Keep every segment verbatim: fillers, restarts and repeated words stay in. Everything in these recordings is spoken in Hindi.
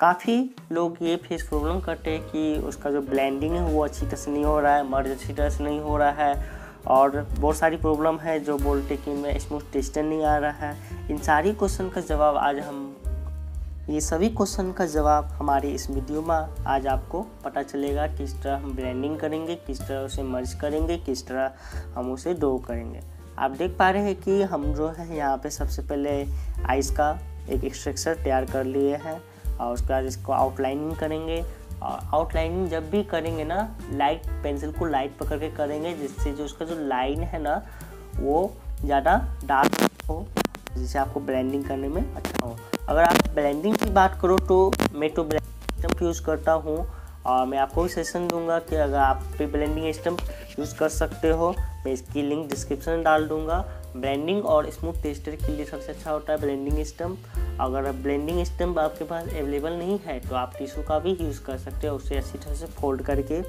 काफ़ी लोग ये फेस प्रॉब्लम करते हैं कि उसका जो ब्लेंडिंग है वो अच्छी तरह से नहीं हो रहा है, मर्ज अच्छी तरह से नहीं हो रहा है, और बहुत सारी प्रॉब्लम है जो बोलते कि इनमें स्मूथ टेस्टर नहीं आ रहा है। इन सारी क्वेश्चन का जवाब आज हम ये सभी क्वेश्चन का जवाब हमारे इस वीडियो में आज आपको पता चलेगा, किस तरह हम ब्लेंडिंग करेंगे, किस तरह उसे मर्ज करेंगे, किस तरह हम उसे डो करेंगे। आप देख पा रहे हैं कि हम जो है यहाँ पे सबसे पहले आइस का एक स्ट्रक्चर तैयार कर लिए हैं और उसके बाद इसको आउटलाइनिंग करेंगे। और आउटलाइनिंग जब भी करेंगे ना, लाइट पेंसिल को लाइट पकड़ के करेंगे, जिससे जो उसका जो लाइन है ना वो ज़्यादा डार्क हो, जिससे आपको ब्लेंडिंग करने में अच्छा हो। अगर आप ब्लेंडिंग की बात करो तो मैं तो ब्लेंडिंग स्टम्प यूज़ करता हूँ, और मैं आपको भी सजेशन दूंगा कि अगर आप भी ब्लेंडिंग स्टम्प यूज़ कर सकते हो। मैं इसकी लिंक डिस्क्रिप्शन में डाल दूंगा। ब्लेंडिंग और स्मूथ टेस्टर के लिए सबसे अच्छा होता है ब्लेंडिंग स्टम्प। अगर ब्लेंडिंग स्टम्प आपके पास अवेलेबल नहीं है तो आप टिशू का भी यूज़ कर सकते हो, उसे अच्छी तरह से फोल्ड करके।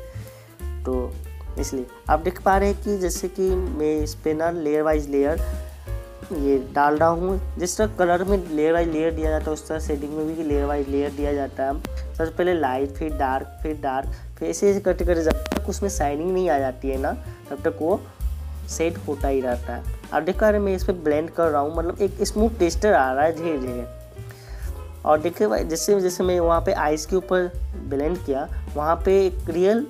तो इसलिए आप देख पा रहे हैं कि जैसे कि मैं इस पर ना लेयर वाइज लेयर ये डाल रहा हूँ। जिस तरह कलर में लेयर वाइज लेयर दिया जाता है उस तरह शेडिंग में भी लेयर वाइज लेयर दिया जाता है। सबसे पहले लाइट, फिर डार्क, फिर डार्क, फिर ऐसे ऐसे करते करते जब तक उसमें शाइनिंग नहीं आ जाती है ना तब तक वो सेट होता ही रहता है। आप देख पा रहे हैं मैं इस पर ब्लेंड कर रहा हूँ, मतलब एक स्मूथ टेक्सचर आ रहा है धीरे धीरे। और देखिए भाई, जैसे जैसे मैं वहाँ पर आइस के ऊपर ब्लेंड किया वहाँ पर एक रियल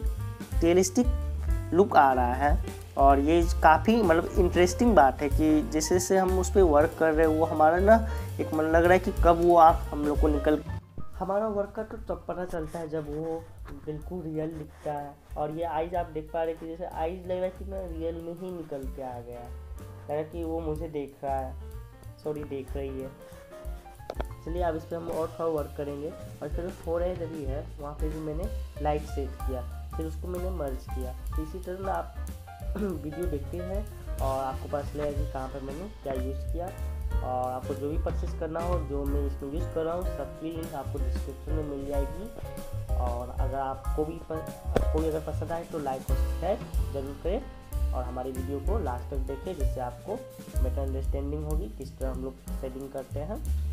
रियलिस्टिक लुक आ रहा है। और ये काफ़ी मतलब इंटरेस्टिंग बात है कि जैसे जैसे हम उस पर वर्क कर रहे हैं वो हमारा ना एक मन लग रहा है कि कब वो आप हम लोग को निकल हमारा वर्क का तो तब पता चलता है जब वो बिल्कुल रियल दिखता है। और ये आइज आप देख पा रहे कि जैसे आइज लग रहा है कि ना रियल में ही निकल के आ गया है, लग रहा कि वो मुझे देख रहा है, सॉरी देख रही है। चलिए अब इस पर हम और थोड़ा वर्क करेंगे। और इसका जो फोर है रही है वहाँ पर भी मैंने लाइट सेट किया, फिर उसको मैंने मर्ज किया। इसी तरह ना आप वीडियो देखते हैं और आपको पास लगेगा कि कहाँ पर मैंने क्या यूज़ किया। और आपको जो भी परचेस करना हो, जो मैं इसमें यूज़ कर रहा हूँ, सबकी लिंक आपको डिस्क्रिप्शन में मिल जाएगी। और अगर आपको भी आपको भी अगर पसंद आए तो लाइक और सब्सक्राइब जरूर करें और हमारी वीडियो को लास्ट तक देखें, जिससे आपको बेटर अंडरस्टैंडिंग होगी किस तरह हम लोग सेटिंग करते हैं।